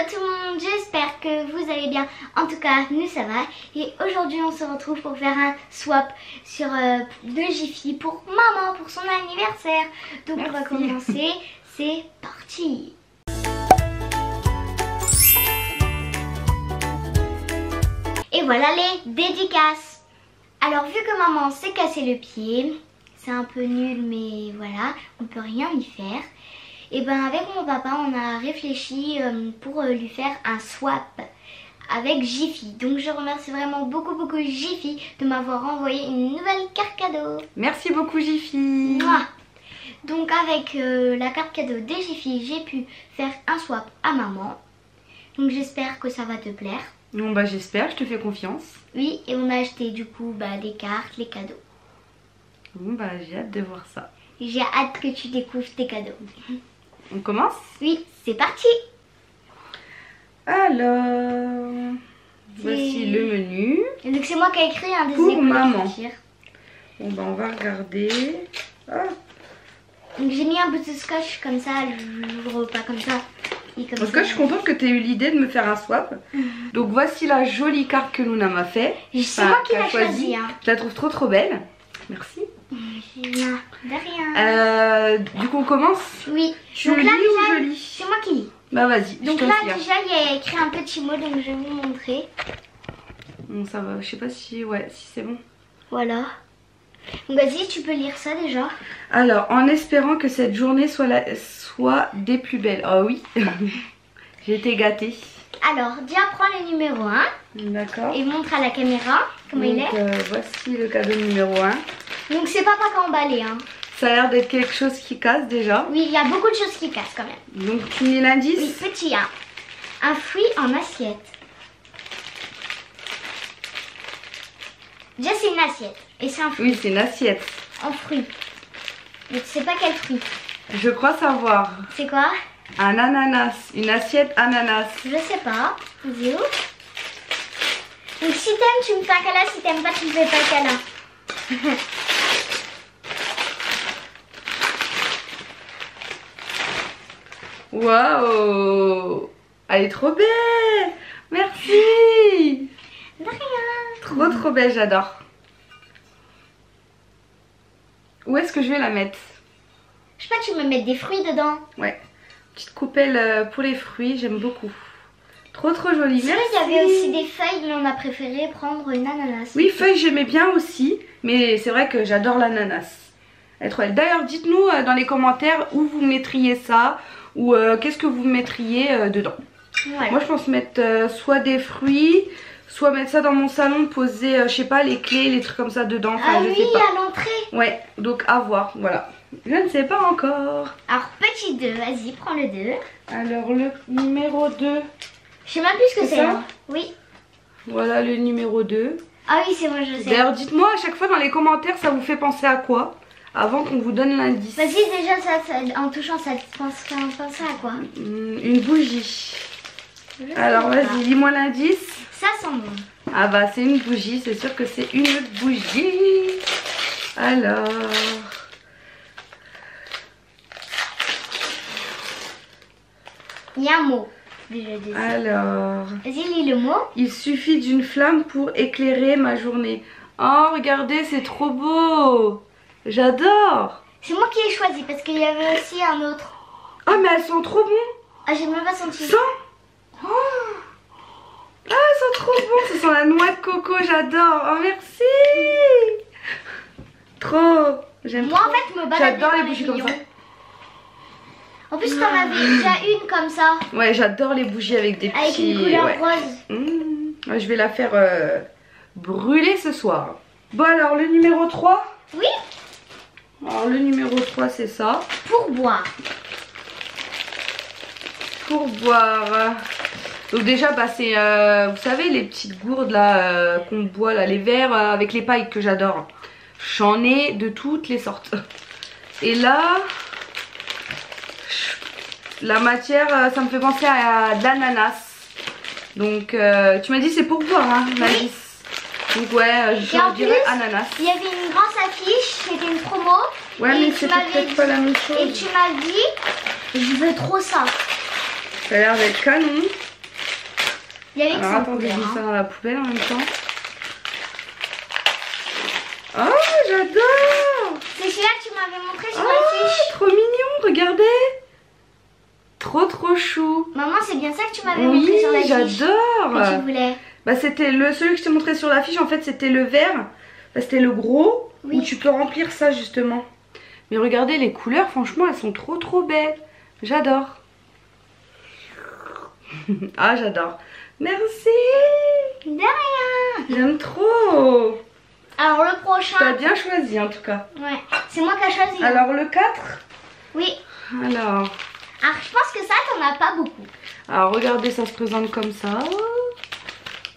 Hello tout le monde, j'espère que vous allez bien. En tout cas, nous ça va. Et aujourd'hui, on se retrouve pour faire un swap sur de Jiffy pour maman, pour son anniversaire. Donc merci. On va commencer, c'est parti. Et voilà les dédicaces. Alors vu que maman s'est cassé le pied, c'est un peu nul mais voilà, on peut rien y faire. Et ben avec mon papa on a réfléchi pour lui faire un swap avec Jiffy. Donc je remercie vraiment beaucoup Jiffy de m'avoir envoyé une nouvelle carte cadeau. Merci beaucoup Jiffy. Mouah. Donc avec la carte cadeau de Jiffy j'ai pu faire un swap à maman. Donc j'espère que ça va te plaire. Bon bah j'espère, je te fais confiance. Oui et on a acheté du coup des cartes, les cadeaux. Bon bah j'ai hâte de voir ça. J'ai hâte que tu découvres tes cadeaux. On commence? Oui, c'est parti! Alors, voici le menu. Donc c'est moi qui ai écrit un dessin pour maman. Bon ben on va regarder. Hop. Donc j'ai mis un bout de scotch comme ça, je l'ouvre pas comme ça. En tout cas, je suis contente que tu aies eu l'idée de me faire un swap. Donc voici la jolie carte que Luna m'a fait. C'est moi qui l'ai choisie. Je la trouve trop belle. Merci. Non, de rien. Du coup on commence? Oui. Je lis ou je lis? C'est moi qui lis. Bah vas-y. Donc là déjà il y a écrit un petit mot donc je vais vous montrer. Bon ça va, je sais pas si c'est bon. Voilà. Donc vas-y tu peux lire ça déjà. Alors en espérant que cette journée soit, soit des plus belles. Oh oui. J'ai été gâtée. Alors déjà prends le numéro 1. D'accord. Et montre à la caméra comment donc, il est. Voici le cadeau numéro 1. Donc c'est papa qui a emballé hein. Ça a l'air d'être quelque chose qui casse déjà. Oui il y a beaucoup de choses qui cassent quand même. Donc tu mets l'indice. Oui petit A. Un fruit en assiette. Déjà c'est une assiette. Et c'est un fruit. Oui c'est une assiette. En fruit. Mais tu sais pas quel fruit. Je crois savoir. C'est quoi? Un ananas. Une assiette ananas. Je sais pas. Zéro. Donc si t'aimes tu me fais un câlin. Si t'aimes pas tu me fais pas un câlin. Waouh, elle est trop belle. Merci. De rien. Trop belle, j'adore. Où est-ce que je vais la mettre? Je sais pas, tu me mets des fruits dedans. Ouais, petite coupelle pour les fruits, j'aime beaucoup. Trop jolie, merci. Il y avait aussi des feuilles, mais on a préféré prendre une ananas. Oui, feuilles j'aimais bien aussi, mais c'est vrai que j'adore l'ananas. D'ailleurs, dites-nous dans les commentaires où vous mettriez ça. Ou qu'est-ce que vous mettriez dedans. Voilà. Moi je pense mettre soit des fruits, soit mettre ça dans mon salon, poser je sais pas les clés, les trucs comme ça dedans. Enfin, ah je oui sais pas. À l'entrée. Ouais donc à voir voilà. Je ne sais pas encore. Alors petit 2 vas-y prends le 2. Alors le numéro 2. Je sais même plus ce que c'est. Oui. Voilà le numéro 2. Ah oui c'est moi je sais. D'ailleurs dites-moi à chaque fois dans les commentaires ça vous fait penser à quoi? Avant qu'on vous donne l'indice. Vas-y déjà en touchant ça te penserait à quoi? Une bougie. Alors vas-y dis-moi l'indice. Ça sent bon. Ah bah c'est une bougie, c'est sûr que c'est une bougie. Alors il y a un mot déjà. Alors vas-y lis le mot. Il suffit d'une flamme pour éclairer ma journée. Oh regardez c'est trop beau. J'adore. C'est moi qui ai choisi parce qu'il y avait aussi un autre. Ah mais elles sont trop bon. Ah j'ai même pas senti. Ça oh. Ah elles sont trop bon. Ce sont la noix de coco, j'adore. Oh merci. Trop. J'aime trop. Moi en fait je me balade. J'adore les bougies comme ça. En plus t'en avais déjà une comme ça. Ouais j'adore les bougies avec des petits. Avec une couleur rose. Mmh. Je vais la faire brûler ce soir. Bon alors le numéro 3. Oui. Alors le numéro 3 c'est ça. Pour boire. Pour boire. Donc déjà c'est vous savez les petites gourdes là qu'on boit là, les verres avec les pailles que j'adore. J'en ai de toutes les sortes. Et là la matière ça me fait penser à de l'ananas. Donc tu m'as dit c'est pour boire hein Magis. Donc ouais, je dirais ananas. Il y avait une grande affiche, c'était une promo. Ouais mais c'était peut-être pas la même chose. Et tu m'as dit, je veux trop ça. Ça a l'air d'être canon. Alors attendez, je mets ça dans la poubelle en même temps. Oh, j'adore! C'est celui-là que tu m'avais montré sur la fiche. Trop mignon, regardez! Trop chou. Maman, c'est bien ça que tu m'avais montré sur la fiche. Oui, j'adore. Tu voulais. Bah c'était celui que je t'ai montré sur la fiche, en fait c'était le vert. Bah, c'était le gros où tu peux remplir ça justement. Mais regardez les couleurs, franchement elles sont trop belles. J'adore. Ah j'adore. Merci. De rien. J'aime trop. Alors le prochain. T'as bien choisi en tout cas. Ouais. C'est moi qui ai choisi. Alors le 4. Oui. Alors. Alors je pense que ça t'en as pas beaucoup. Alors regardez, ça se présente comme ça.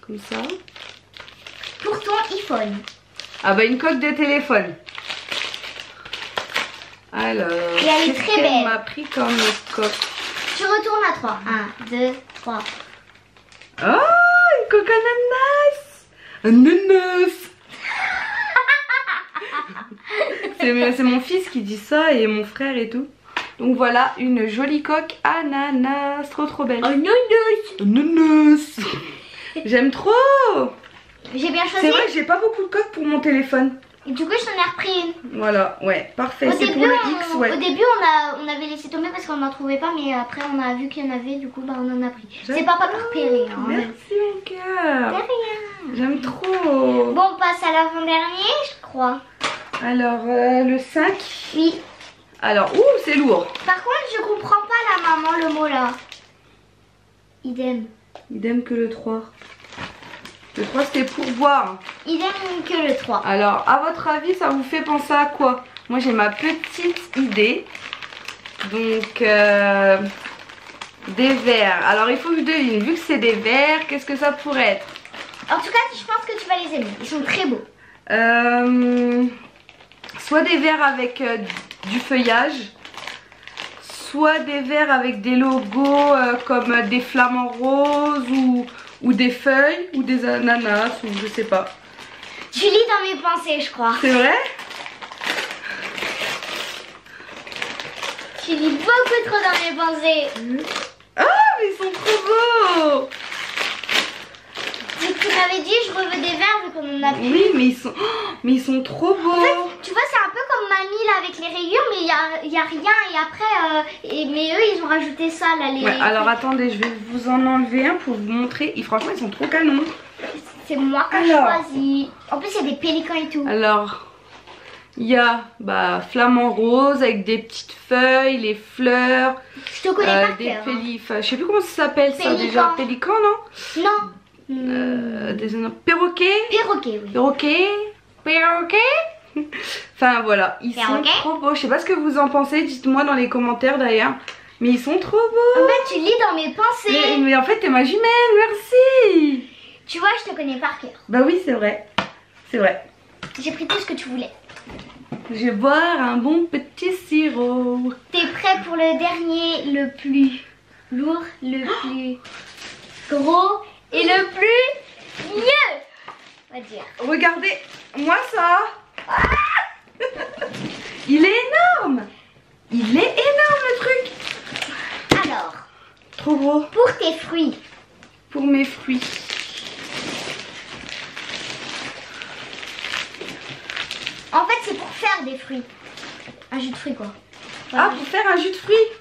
Comme ça. Pour ton iPhone. Ah bah une coque de téléphone. Alors, qu'est-ce qu'elle m'a pris comme coque? Tu retournes à 3. 1, 2, 3. Oh, une coque ananas. Ananas. C'est mon fils qui dit ça et mon frère et tout. Donc voilà, une jolie coque ananas, trop belle. Ananas. J'aime trop. J'ai bien choisi. C'est vrai que j'ai pas beaucoup de coques pour mon téléphone. Et du coup je t'en ai repris une. Voilà, ouais, parfait. C'est pour le X, ouais. Au début on avait laissé tomber parce qu'on n'en trouvait pas, mais après on a vu qu'il y en avait, du coup bah on en a pris. C'est papa qui a repéré. Merci mon cœur. De rien. J'aime trop. Bon, on passe à l'avant-dernier, je crois. Alors le 5. Oui. Alors, ouh, c'est lourd. Par contre, je comprends pas la maman, le mot là. Idem. Idem que le 3. Le 3, c'était pour boire. Idem que le 3. Alors, à votre avis, ça vous fait penser à quoi? Moi, j'ai ma petite idée. Donc, des verres. Alors, il faut que je devine. Vu que c'est des verres, qu'est-ce que ça pourrait être? En tout cas, je pense que tu vas les aimer. Ils sont très beaux. Soit des verres avec... du feuillage, soit des verres avec des logos comme des flamants roses ou des feuilles ou des ananas ou je sais pas. Tu lis dans mes pensées, je crois. C'est vrai? Tu lis beaucoup trop dans mes pensées. Ah mais ils sont trop beaux. Tu m'avais dit je veux des verres vu qu'on en a plus. Oui mais ils sont, trop beaux. En fait, tu vois c'est un peu comme mamie là avec les rayures mais il n'y a rien et après mais eux ils ont rajouté ça là les... Ouais, alors attendez je vais vous en enlever un pour vous montrer. Et franchement ils sont trop canons. C'est moi qui choisis. En plus il y a des pélicans et tout. Alors il y a flamand rose avec des petites feuilles, les fleurs. Je te connais par cœur, hein. Je sais plus comment ça s'appelle ça déjà. Pélican non? Non. Perroquet. Enfin voilà, ils sont trop beaux. Je sais pas ce que vous en pensez, dites-moi dans les commentaires d'ailleurs. Mais ils sont trop beaux. En fait tu lis dans mes pensées. Mais en fait t'es ma jumelle, merci. Tu vois je te connais par cœur. Bah oui c'est vrai, j'ai pris tout ce que tu voulais. Je vais boire un bon petit sirop. T'es prêt pour le dernier, le plus lourd, le plus gros et le plus mieux, on va dire. Regardez, moi ça. Il est énorme. Le truc. Alors. Trop gros. Pour tes fruits. Pour mes fruits. En fait, c'est pour faire des fruits. Un jus de fruits, quoi. Voilà. Ah, pour faire un jus de fruits.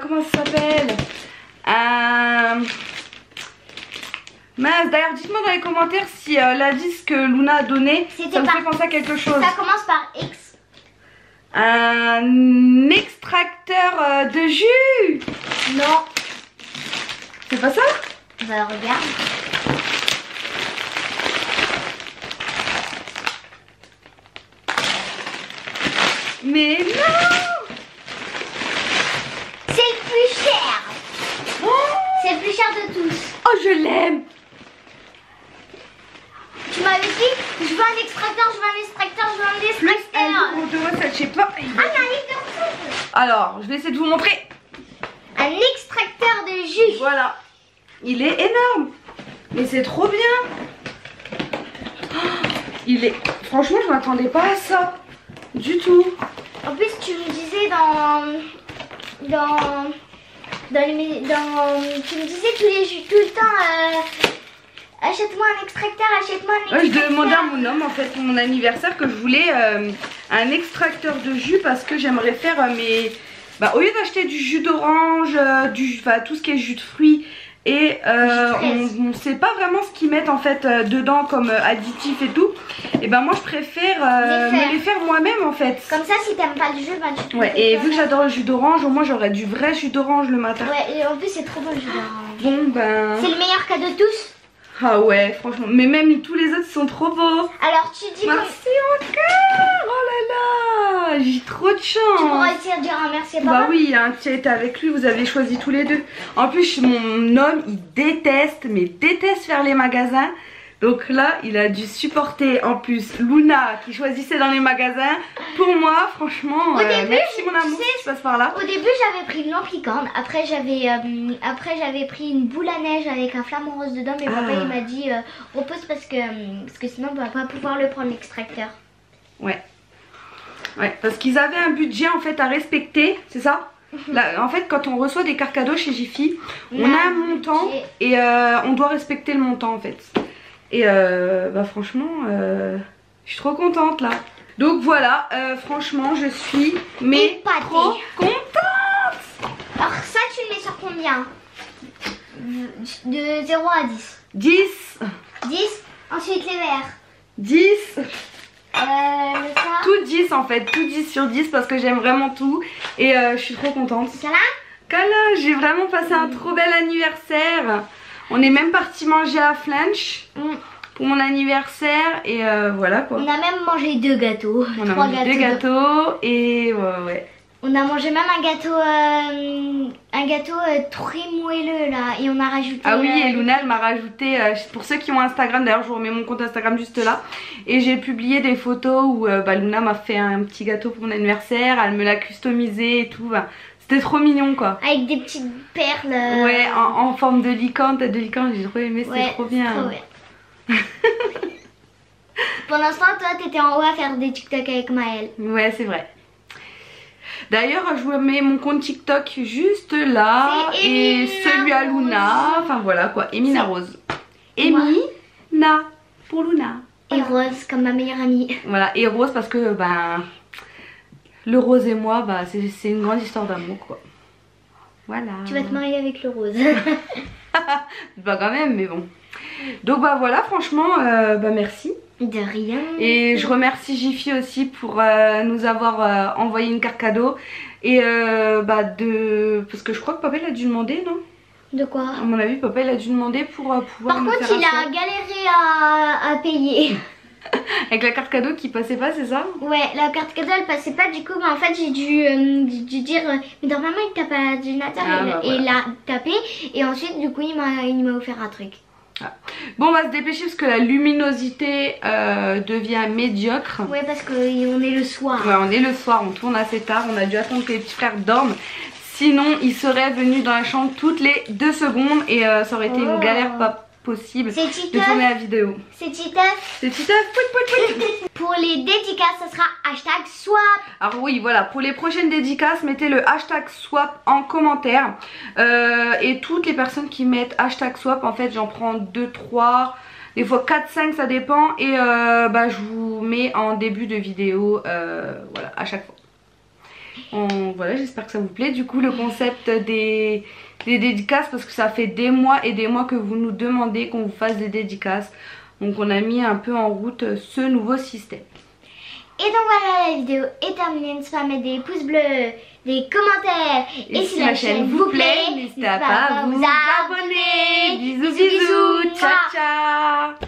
Comment ça s'appelle ? Mince, d'ailleurs dites-moi dans les commentaires si l'indice que Luna a donné ça vous fait penser à quelque chose. Ça commence par X. Un extracteur de jus. Non. C'est pas ça? Bah regarde. Mais non. C'est le plus cher. C'est le plus cher de tous. Oh je l'aime. Tu m'avais dit je veux un extracteur, je veux un extracteur. Alors je vais essayer de vous montrer. Un extracteur de jus. Voilà. Il est énorme. Mais c'est trop bien. Il est... Franchement je m'attendais pas à ça. Du tout. En plus tu me disais dans... tu me disais tout le temps achète-moi un extracteur, achète-moi un extracteur. Je demandais à mon homme en fait pour mon anniversaire que je voulais un extracteur de jus parce que j'aimerais faire mes... Bah, au lieu d'acheter du jus d'orange, tout ce qui est jus de fruits et on ne sait pas vraiment ce qu'ils mettent en fait dedans comme additif et tout. Et ben moi je préfère me les faire moi-même en fait. Comme ça si t'aimes pas le jus, bah tu peux. Ouais, et vu que j'adore le jus d'orange, au moins j'aurai du vrai jus d'orange le matin. Ouais, et en plus c'est trop bon le jus d'orange. Bon ben... C'est le meilleur cas de tous. Ah ouais, franchement, mais même tous les autres sont trop beaux. Alors tu dis merci encore. Oh là là, j'ai trop de chance. Tu pourras essayer de dire un merci à papa. Bah oui, hein, tu as été avec lui, vous avez choisi tous les deux. En plus mon homme il déteste, mais déteste faire les magasins. Donc là il a dû supporter en plus Luna qui choisissait dans les magasins. Pour moi franchement, merci mon amour, tu passes par là. Au début j'avais pris une lampe licorne, après j'avais pris une boule à neige avec un flamant rose dedans. Mais papa il m'a dit repose parce que sinon on va pas pouvoir le prendre l'extracteur. Ouais. Ouais, parce qu'ils avaient un budget en fait à respecter, c'est ça? Là, en fait quand on reçoit des cartes cadeaux chez Jiffy, on a un montant et on doit respecter le montant en fait. Et bah franchement, je suis trop contente là. Donc voilà, franchement, je suis mais trop contente. Alors ça, tu le mets sur combien? De 0 à 10. 10. 10. Ensuite les verts. 10. Ça. Tout 10 en fait, tout 10 sur 10 parce que j'aime vraiment tout. Et je suis trop contente. Kala, j'ai vraiment passé un trop bel anniversaire. On est même parti manger à Flunch pour mon anniversaire et voilà quoi. On a même mangé deux gâteaux. On a mangé deux gâteaux et ouais. On a mangé même un gâteau très moelleux là et on a rajouté... Ah oui, et Luna elle m'a rajouté, pour ceux qui ont Instagram, d'ailleurs je vous remets mon compte Instagram juste là. Et j'ai publié des photos où Luna m'a fait un petit gâteau pour mon anniversaire, elle me l'a customisé et tout. Bah, c'était trop mignon quoi. Avec des petites perles. Ouais, en forme de licorne, tête de licorne, j'ai trop aimé, c'était trop bien. Trop Pendant ce temps, toi t'étais en haut à faire des TikTok avec Maël. Ouais, c'est vrai. D'ailleurs, je vous mets mon compte TikTok juste là. Et celui à Luna. Enfin voilà quoi, Emina Rose. Emina pour Luna. Et Rose comme ma meilleure amie. Voilà, et Rose parce que ben... Le rose et moi, bah, c'est une grande histoire d'amour quoi. Voilà. Tu vas te marier avec le rose. Bah quand même, mais bon. Donc bah voilà, franchement, bah merci. De rien. Et je remercie Jiffy aussi pour nous avoir envoyé une carte cadeau. Et parce que je crois que papa il a dû demander, non? De quoi? À mon avis, papa il a dû demander pour pouvoir... Par contre, il a galéré à payer. Avec la carte cadeau qui passait pas, c'est ça? Ouais, la carte cadeau elle passait pas, du coup bah, en fait j'ai dû dire mais normalement il tape à l'ordinateur et il l'a tapé et ensuite du coup il m'a offert un truc. Bon on va se dépêcher parce que la luminosité devient médiocre. Ouais parce qu'on est le soir. Ouais on est le soir, on tourne assez tard, on a dû attendre que les petits frères dorment. Sinon ils seraient venus dans la chambre toutes les 2 secondes et ça aurait été une galère pas possible de tourner la vidéo. C'est Titeuf. C'est Titeuf. Pour les dédicaces, ça sera hashtag swap. Alors oui, voilà. Pour les prochaines dédicaces, mettez le hashtag swap en commentaire. Et toutes les personnes qui mettent hashtag swap, en fait, j'en prends 2, 3, des fois 4, 5, ça dépend. Et je vous mets en début de vidéo, voilà, à chaque fois. Voilà, j'espère que ça vous plaît. Du coup, le concept des dédicaces, parce que ça fait des mois et des mois que vous nous demandez qu'on vous fasse des dédicaces. Donc on a mis un peu en route ce nouveau système. Et donc voilà, la vidéo est terminée. N'hésitez pas à mettre des pouces bleus, des commentaires. Et si la chaîne vous plaît, n'hésitez pas à vous abonner. Bisous, bisous, ciao, ciao.